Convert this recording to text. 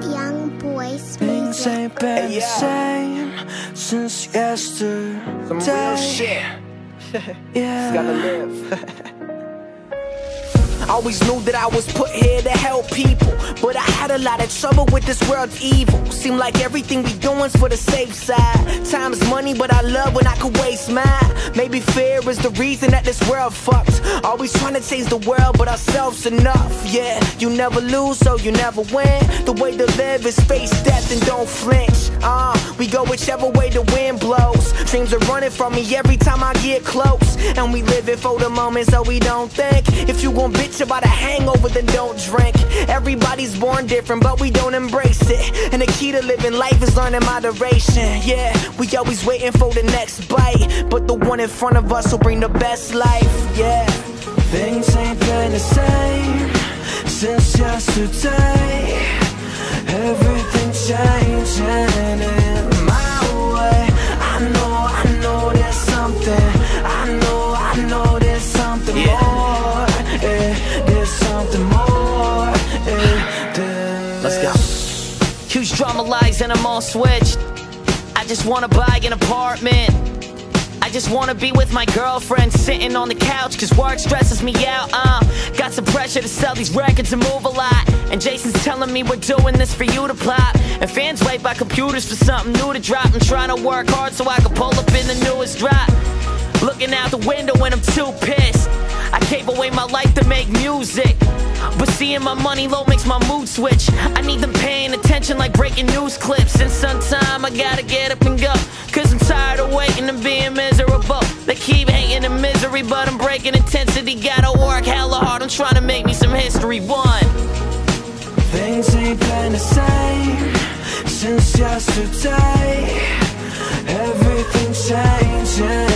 Young boys music. Ain't been the same since yesterday. Some real shit. Just gotta live. Always knew that I was put here to help people, but I had a lot of trouble with this world's evil. Seemed like everything we doing's for the safe side. Time's money, but I love when I could waste mine. Maybe fear is the reason that this world fucked. Always trying to change the world, but ourselves enough. Yeah, you never lose, so you never win. The way to live is face death and don't flinch. We go whichever way the wind blows. Dreams are running from me every time I get close. And we live it for the moment, so we don't think. If you gon' bitch about a hangover, then don't drink. Everybody's born different, but we don't embrace it. And the key to living life is learning moderation. Yeah, we always waiting for the next bite, but the one in front of us will bring the best life. Yeah. Things ain't been the same since yesterday. Everything changing in my way. I know there's something. I know there's something more. Yeah, there's something more. Yeah, let's go. Huge drama lies and I'm all switched. I just wanna buy an apartment. I just wanna be with my girlfriend, sitting on the couch, cause work stresses me out, Got some pressure to sell these records and move a lot. And Jason's telling me we're doing this for you to plop. And fans wait by computers for something new to drop. I'm trying to work hard so I can pull up in the newest drop. Looking out the window and I'm too pissed. I gave away my life to make music, but seeing my money low makes my mood switch. I need them paying attention like breaking news clips. And sometime I gotta get up and go, cause I'm tired of waiting and being miserable. They keep hating the misery, but I'm breaking intensity. Gotta work hella hard, I'm trying to make me some history. One, things ain't been the same since yesterday. Everything changing.